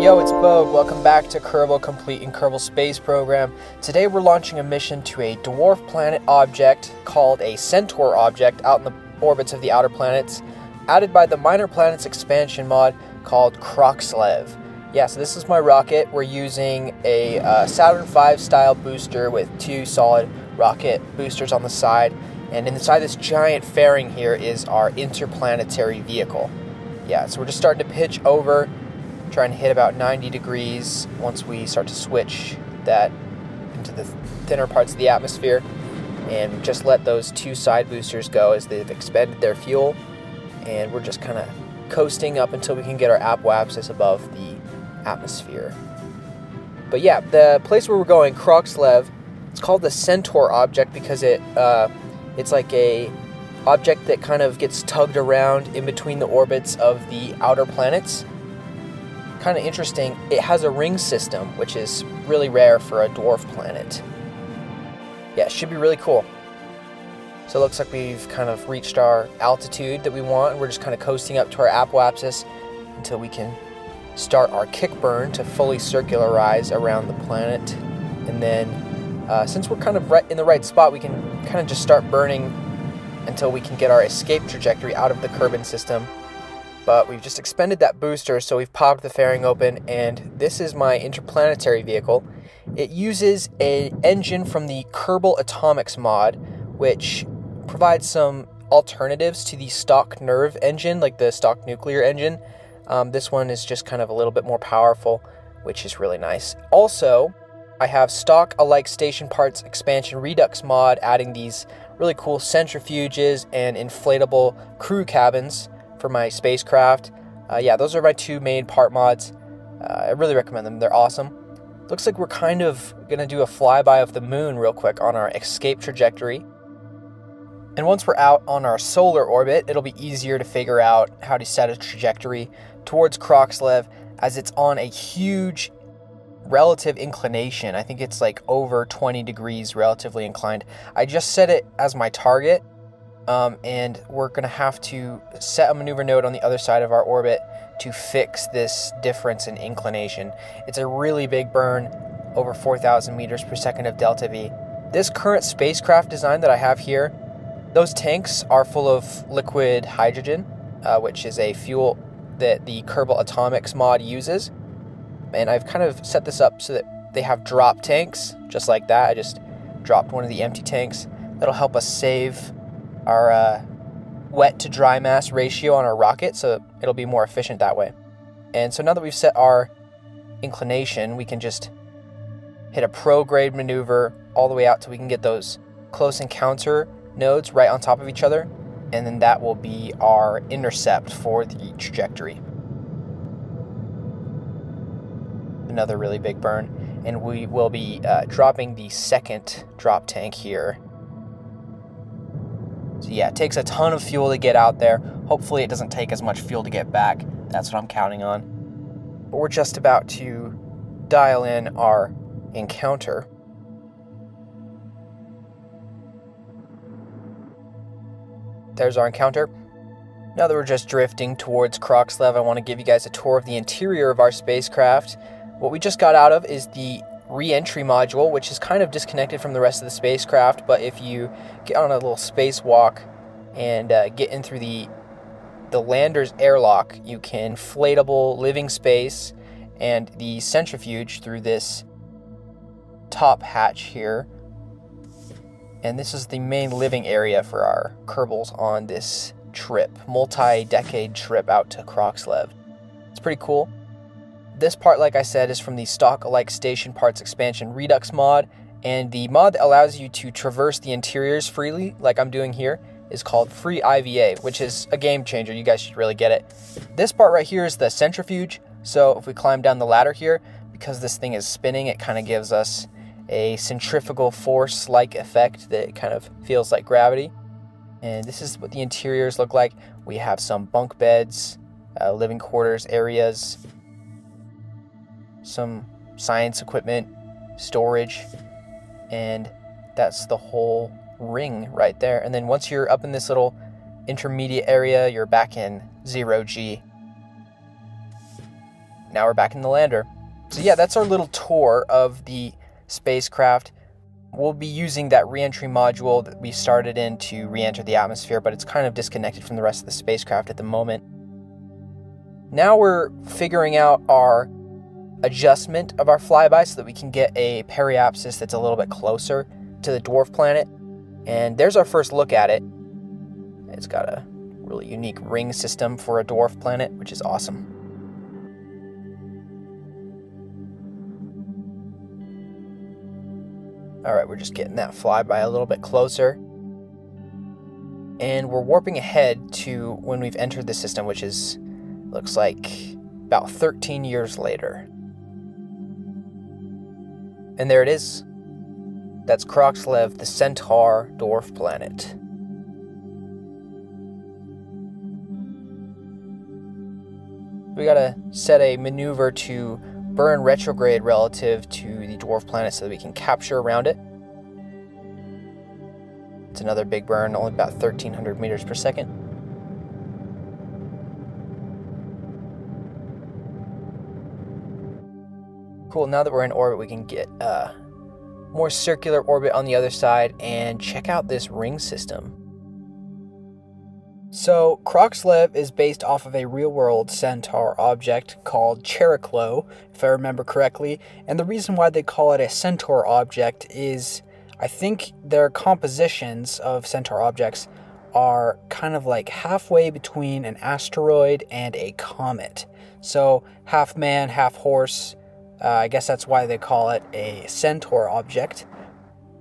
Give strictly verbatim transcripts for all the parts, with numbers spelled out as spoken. Yo, it's Bogue. Welcome back to Kerbal Complete and Kerbal Space Program. Today we're launching a mission to a dwarf planet object called a Centaur object out in the orbits of the outer planets, added by the Minor Planets Expansion mod called Crokslev. Yeah, so this is my rocket. We're using a uh, Saturn five style booster with two solid rocket boosters on the side, and inside this giant fairing here is our interplanetary vehicle. Yeah, so we're just starting to pitch over, trying to hit about ninety degrees once we start to switch that into the thinner parts of the atmosphere, and just let those two side boosters go as they've expended their fuel, and we're just kind of coasting up until we can get our apoapsis above the atmosphere. But yeah, the place where we're going, Crokslev, it's called the Centaur object because it uh, it's like a object that kind of gets tugged around in between the orbits of the outer planets. Kind of interesting. It has a ring system, which is really rare for a dwarf planet. Yeah, it should be really cool. So it looks like we've kind of reached our altitude that we want. We're just kind of coasting up to our apoapsis until we can start our kick burn to fully circularize around the planet. And then uh, since we're kind of right in the right spot, we can kind of just start burning until we can get our escape trajectory out of the Kerbin system. But we've just expended that booster, so we've popped the fairing open, and this is my interplanetary vehicle. It uses an engine from the Kerbal Atomics mod, which provides some alternatives to the stock NERV engine, like the stock nuclear engine. Um, this one is just kind of a little bit more powerful, which is really nice. Also, I have Stock Alike Station Parts Expansion Redux mod, adding these really cool centrifuges and inflatable crew cabins for my spacecraft. Uh, yeah, those are my two main part mods. Uh, I really recommend them. They're awesome. Looks like we're kind of going to do a flyby of the moon real quick on our escape trajectory. And once we're out on our solar orbit, it'll be easier to figure out how to set a trajectory towards Crokslev, as it's on a huge relative inclination. I think it's like over twenty degrees relatively inclined. I just set it as my target. Um, and we're going to have to set a maneuver node on the other side of our orbit to fix this difference in inclination. It's a really big burn, over four thousand meters per second of delta V. This current spacecraft design that I have here, those tanks are full of liquid hydrogen, uh, which is a fuel that the Kerbal Atomics mod uses. And I've kind of set this up so that they have drop tanks, just like that. I just dropped one of the empty tanks. That'll help us save our uh, wet to dry mass ratio on our rocket, so it'll be more efficient that way. And so now that we've set our inclination, we can just hit a prograde maneuver all the way out till we can get those close encounter nodes right on top of each other, and then that will be our intercept for the trajectory. Another really big burn, and we will be uh, dropping the second drop tank here. So yeah, it takes a ton of fuel to get out there. Hopefully it doesn't take as much fuel to get back. That's what I'm counting on. But we're just about to dial in our encounter. There's our encounter. Now that we're just drifting towards Crokslev, I want to give you guys a tour of the interior of our spacecraft. What we just got out of is the re-entry module, which is kind of disconnected from the rest of the spacecraft, but if you get on a little spacewalk and uh, get in through the the lander's airlock, you can inflatable living space and the centrifuge through this top hatch here. And this is the main living area for our Kerbals on this trip, multi-decade trip out to Crokslev. It's pretty cool. This part, like I said, is from the Stock Alike Station Parts Expansion Redux mod, and the mod that allows you to traverse the interiors freely, like I'm doing here, is called Free I V A, which is a game changer. You guys should really get it. This part right here is the centrifuge, so if we climb down the ladder here, because this thing is spinning, it kind of gives us a centrifugal force-like effect that kind of feels like gravity. And this is what the interiors look like. We have some bunk beds, uh, living quarters areas, some science equipment, storage, and that's the whole ring right there. And then once you're up in this little intermediate area, you're back in zero G. now we're back in the lander. So yeah, that's our little tour of the spacecraft. We'll be using that re-entry module that we started in to re-enter the atmosphere, but it's kind of disconnected from the rest of the spacecraft at the moment. Now we're figuring out our adjustment of our flyby so that we can get a periapsis that's a little bit closer to the dwarf planet. And there's our first look at it. It's got a really unique ring system for a dwarf planet, which is awesome. All right, we're just getting that flyby a little bit closer. And we're warping ahead to when we've entered the system, which is, looks like about thirteen years later. And there it is. That's Crokslev, the Centaur dwarf planet. We gotta set a maneuver to burn retrograde relative to the dwarf planet so that we can capture around it. It's another big burn, only about thirteen hundred meters per second. Cool, now that we're in orbit, we can get uh, more circular orbit on the other side and check out this ring system. So Crokslev is based off of a real-world Centaur object called Chariklo, if I remember correctly, and the reason why they call it a Centaur object is I think their compositions of Centaur objects are kind of like halfway between an asteroid and a comet. So half man, half horse. Uh, I guess that's why they call it a Centaur object.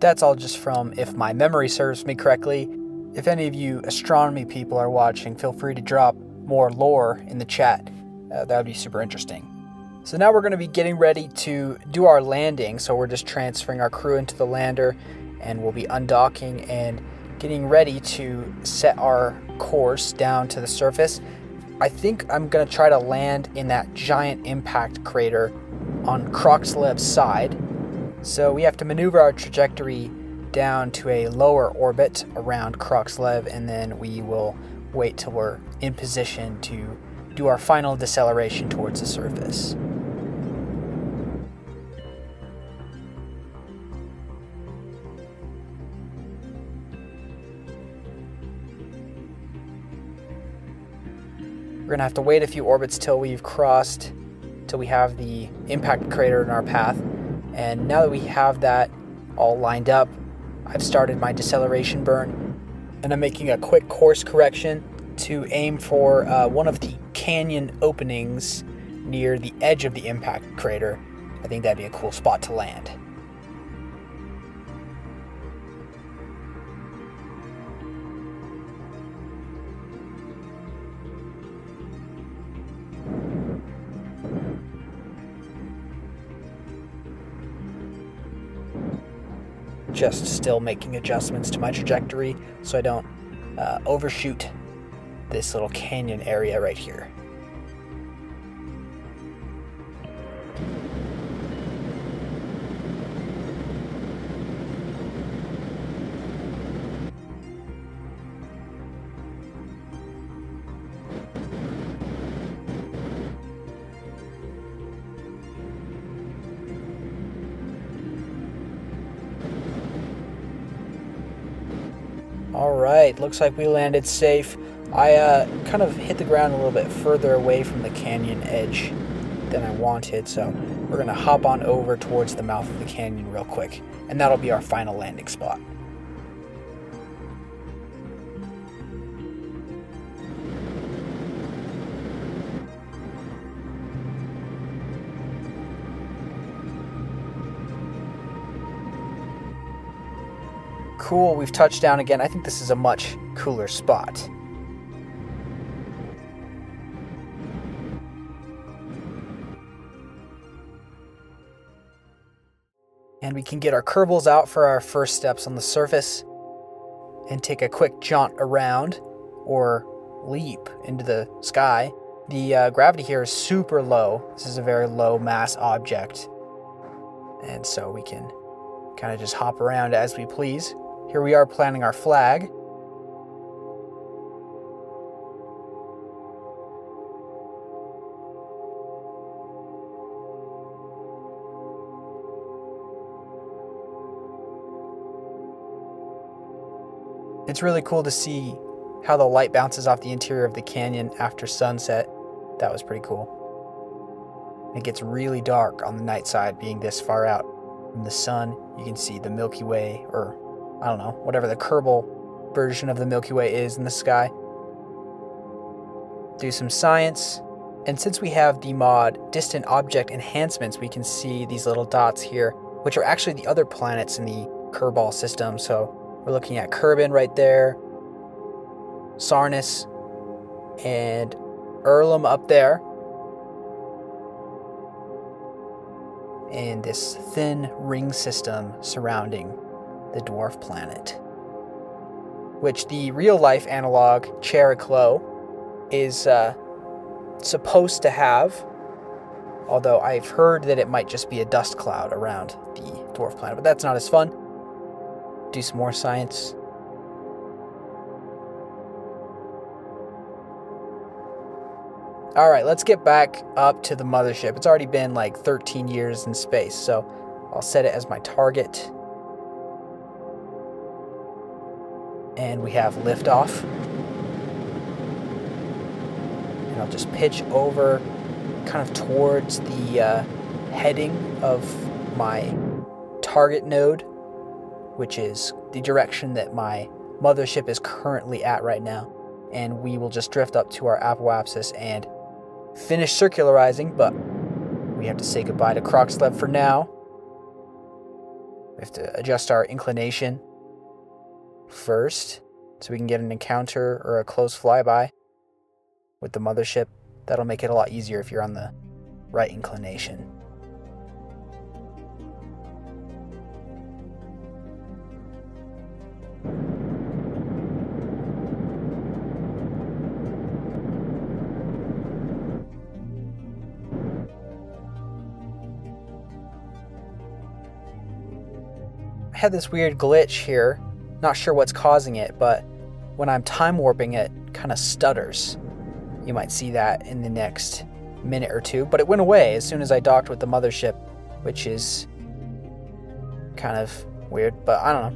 That's all just from, if my memory serves me correctly. If any of you astronomy people are watching, feel free to drop more lore in the chat. Uh, that would be super interesting. So now we're going to be getting ready to do our landing. So we're just transferring our crew into the lander, and we'll be undocking and getting ready to set our course down to the surface. I think I'm going to try to land in that giant impact crater on Crokslev's side. So we have to maneuver our trajectory down to a lower orbit around Crokslev, and then we will wait till we're in position to do our final deceleration towards the surface. We're gonna have to wait a few orbits till we've crossed, till we have the impact crater in our path. And now that we have that all lined up, I've started my deceleration burn, and I'm making a quick course correction to aim for uh, one of the canyon openings near the edge of the impact crater. I think that'd be a cool spot to land. Just still making adjustments to my trajectory so I don't uh, overshoot this little canyon area right here. Alright, looks like we landed safe. I uh, kind of hit the ground a little bit further away from the canyon edge than I wanted, so we're going to hop on over towards the mouth of the canyon real quick, and that'll be our final landing spot. Cool, we've touched down again. I think this is a much cooler spot. And we can get our Kerbals out for our first steps on the surface and take a quick jaunt around or leap into the sky. The uh, gravity here is super low. This is a very low mass object. And so we can kind of just hop around as we please. Here we are planting our flag. It's really cool to see how the light bounces off the interior of the canyon after sunset. That was pretty cool. It gets really dark on the night side, being this far out from the sun. You can see the Milky Way, or I don't know, whatever the Kerbal version of the Milky Way is in the sky. Do some science, and since we have the mod Distant Object Enhancements, we can see these little dots here, which are actually the other planets in the Kerbal system. So we're looking at Kerbin right there, Sarnus, and Erlum up there. And this thin ring system surrounding the dwarf planet, which the real-life analog Chariklo is uh, supposed to have, although I've heard that it might just be a dust cloud around the dwarf planet, but that's not as fun. Do some more science. All right, let's get back up to the mothership. It's already been like thirteen years in space, so I'll set it as my target. And we have liftoff. And I'll just pitch over kind of towards the uh, heading of my target node, which is the direction that my mothership is currently at right now. And we will just drift up to our apoapsis and finish circularizing, but we have to say goodbye to Crokslev for now. We have to adjust our inclination first so we can get an encounter or a close flyby with the mothership. That'll make it a lot easier if you're on the right inclination. I had this weird glitch here, not sure what's causing it, but when I'm time warping it kind of stutters. You might see that in the next minute or two, but it went away as soon as I docked with the mothership, which is kind of weird, but I don't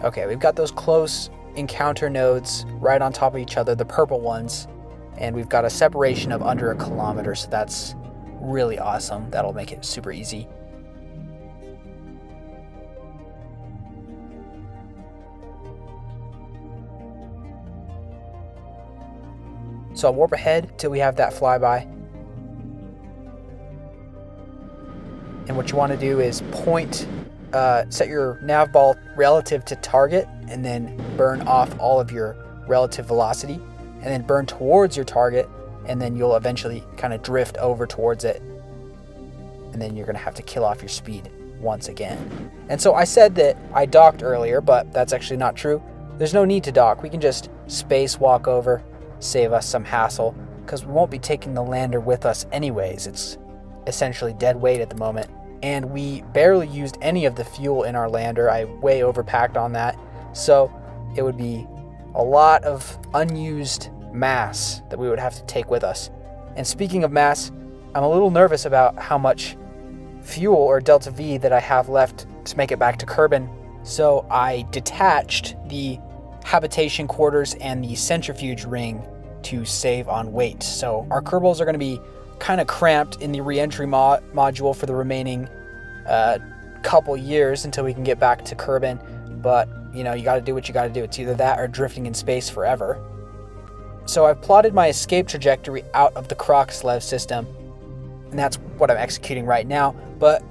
know. Okay, we've got those close encounter nodes right on top of each other, the purple ones, and we've got a separation of under a kilometer, so that's really awesome. That'll make it super easy. So I'll warp ahead till we have that flyby. And what you want to do is point, uh, set your nav ball relative to target, and then burn off all of your relative velocity, and then burn towards your target, and then you'll eventually kind of drift over towards it. And then you're gonna have to kill off your speed once again. And so I said that I docked earlier, but that's actually not true. There's no need to dock. We can just spacewalk over, save us some hassle, because we won't be taking the lander with us anyways. It's essentially dead weight at the moment. And we barely used any of the fuel in our lander. I way overpacked on that. So it would be a lot of unused mass that we would have to take with us. And speaking of mass, I'm a little nervous about how much fuel or delta V that I have left to make it back to Kerbin. So I detached the habitation quarters and the centrifuge ring to save on weight. So our Kerbals are going to be kind of cramped in the re-entry mo module for the remaining uh, couple years until we can get back to Kerbin. But you know, you got to do what you got to do. It's either that or drifting in space forever. So I've plotted my escape trajectory out of the Crokslev system, and that's what I'm executing right now. But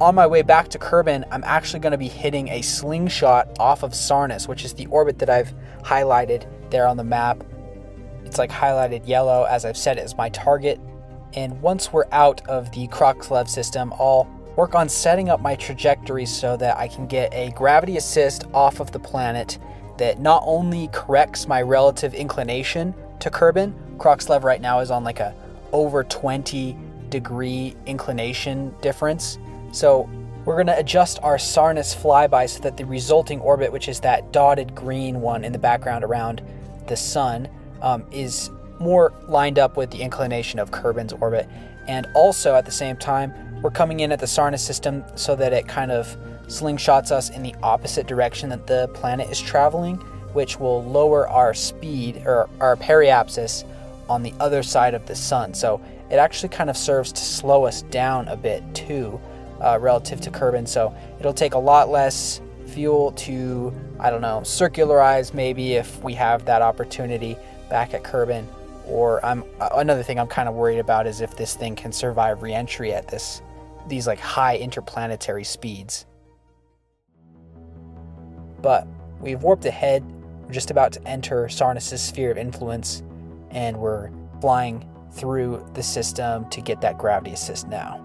on my way back to Kerbin, I'm actually going to be hitting a slingshot off of Sarnus, which is the orbit that I've highlighted there on the map. It's like highlighted yellow, as I've set it as my target. And once we're out of the Crokslev system, I'll work on setting up my trajectory so that I can get a gravity assist off of the planet that not only corrects my relative inclination to Kerbin. Crokslev right now is on like a over twenty degree inclination difference. So we're gonna adjust our Sarnus flyby so that the resulting orbit, which is that dotted green one in the background around the sun, um, is more lined up with the inclination of Kerbin's orbit. And also at the same time, We're coming in at the Sarnus system so that it kind of slingshots us in the opposite direction that the planet is traveling, which will lower our speed or our periapsis on the other side of the sun. So it actually kind of serves to slow us down a bit too, uh, relative to Kerbin. So it'll take a lot less fuel to, I don't know, circularize maybe if we have that opportunity back at Kerbin. Or I'm another thing I'm kind of worried about is if this thing can survive re-entry at this these like high interplanetary speeds. But we've warped ahead. We're just about to enter Sarnus' sphere of influence, and we're flying through the system to get that gravity assist now.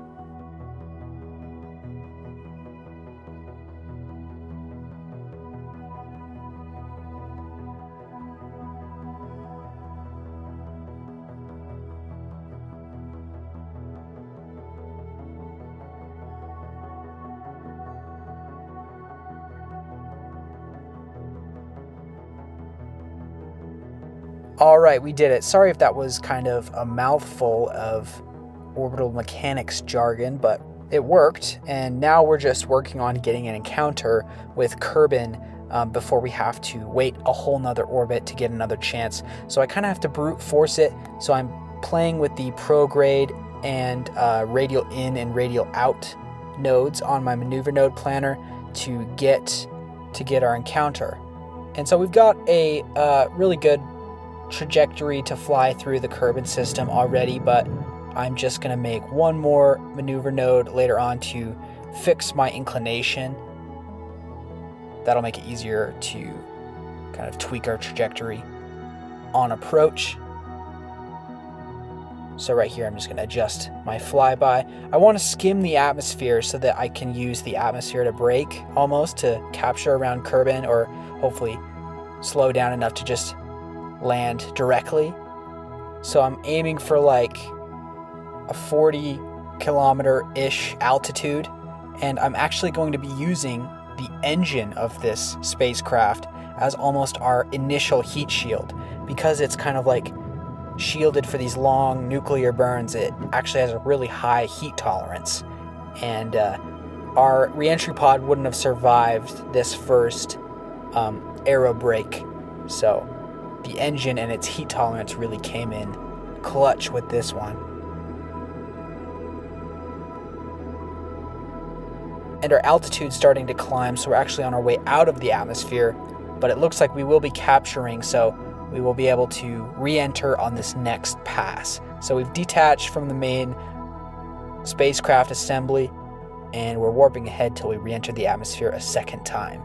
All right, we did it. Sorry if that was kind of a mouthful of orbital mechanics jargon, but it worked. And now we're just working on getting an encounter with Kerbin um, before we have to wait a whole nother orbit to get another chance. So I kind of have to brute force it. So I'm playing with the prograde and uh, radial in and radial out nodes on my maneuver node planner to get to get our encounter. And so we've got a uh, really good trajectory to fly through the Kerbin system already, but I'm just going to make one more maneuver node later on to fix my inclination. That'll make it easier to kind of tweak our trajectory on approach. So right here I'm just going to adjust my flyby. I want to skim the atmosphere so that I can use the atmosphere to brake almost to capture around Kerbin, or hopefully slow down enough to just land directly. So I'm aiming for like a forty kilometer-ish altitude, and I'm actually going to be using the engine of this spacecraft as almost our initial heat shield. Because it's kind of like shielded for these long nuclear burns, it actually has a really high heat tolerance, and uh, our reentry pod wouldn't have survived this first um, aero brake. So the engine and its heat tolerance really came in clutch with this one. And our altitude's starting to climb, so we're actually on our way out of the atmosphere, but it looks like we will be capturing, so we will be able to re-enter on this next pass. So we've detached from the main spacecraft assembly, and we're warping ahead till we re-enter the atmosphere a second time.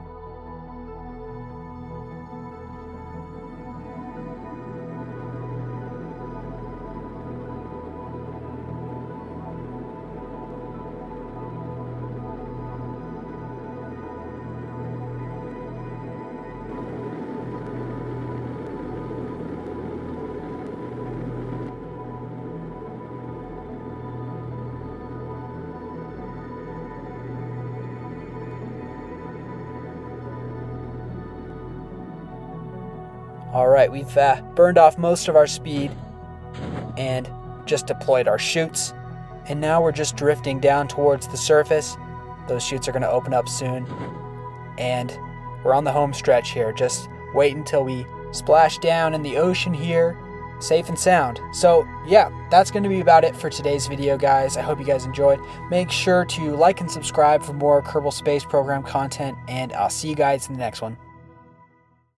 All right, we've uh, burned off most of our speed and just deployed our chutes. And now we're just drifting down towards the surface. Those chutes are gonna open up soon. And we're on the home stretch here. Just wait until we splash down in the ocean here, safe and sound. So yeah, that's gonna be about it for today's video, guys. I hope you guys enjoyed. Make sure to like and subscribe for more Kerbal Space Program content, and I'll see you guys in the next one.